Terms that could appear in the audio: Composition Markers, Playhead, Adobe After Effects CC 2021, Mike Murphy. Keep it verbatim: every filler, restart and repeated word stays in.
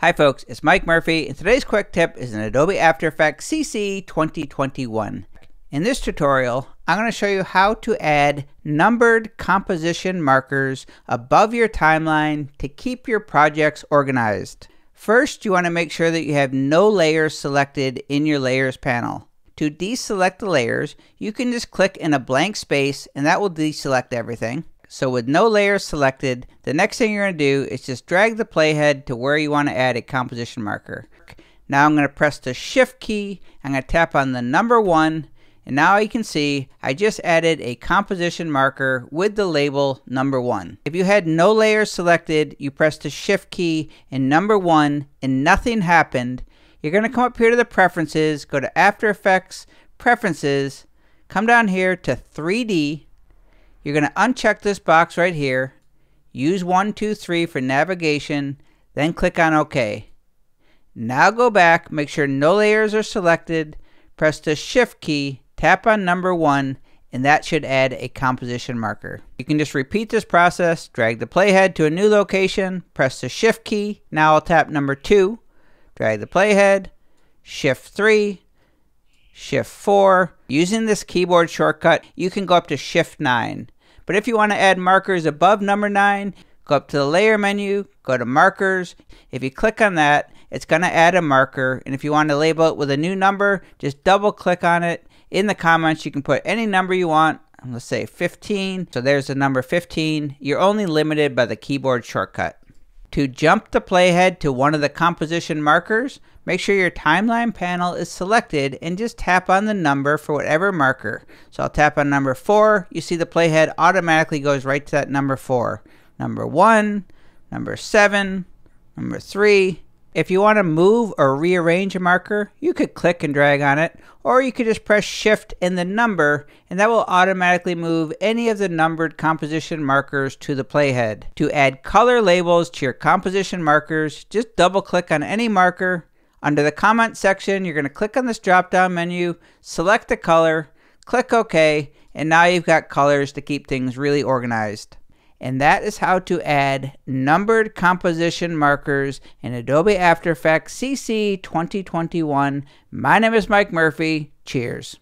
Hi folks, it's Mike Murphy, and today's quick tip is in Adobe After Effects C C twenty twenty-one. In this tutorial, I'm going to show you how to add numbered composition markers above your timeline to keep your projects organized. First, you want to make sure that you have no layers selected in your Layers panel. To deselect the layers, you can just click in a blank space and that will deselect everything. So with no layers selected, the next thing you're going to do is just drag the playhead to where you want to add a composition marker. Now I'm going to press the Shift key, I'm going to tap on the number one, and now you can see I just added a composition marker with the label number one. If you had no layers selected, you press the Shift key and number one, and nothing happened, you're going to come up here to the Preferences, go to After Effects, Preferences, come down here to three D, You're going to uncheck this box right here, use one, two, three for navigation, then click on OK. Now go back, make sure no layers are selected, press the Shift key, tap on number one, and that should add a composition marker. You can just repeat this process, drag the playhead to a new location, press the Shift key, now I'll tap number two, drag the playhead, Shift three, Shift four. Using this keyboard shortcut, you can go up to Shift nine. But if you want to add markers above number nine, go up to the Layer menu, go to Markers. If you click on that, it's going to add a marker. And if you want to label it with a new number, just double click on it. In the comments, you can put any number you want. Let's say fifteen. So there's the number fifteen. You're only limited by the keyboard shortcut. To jump the playhead to one of the composition markers, make sure your timeline panel is selected and just tap on the number for whatever marker. So I'll tap on number four. You see the playhead automatically goes right to that number four. Number one, number seven, number three. If you want to move or rearrange a marker, you could click and drag on it, or you could just press Shift and the number, and that will automatically move any of the numbered composition markers to the playhead. To add color labels to your composition markers, just double click on any marker. Under the comment section, you're going to click on this drop-down menu, select the color, click OK, and now you've got colors to keep things really organized. And that is how to add numbered composition markers in Adobe After Effects C C twenty twenty-one. My name is Mike Murphy. Cheers.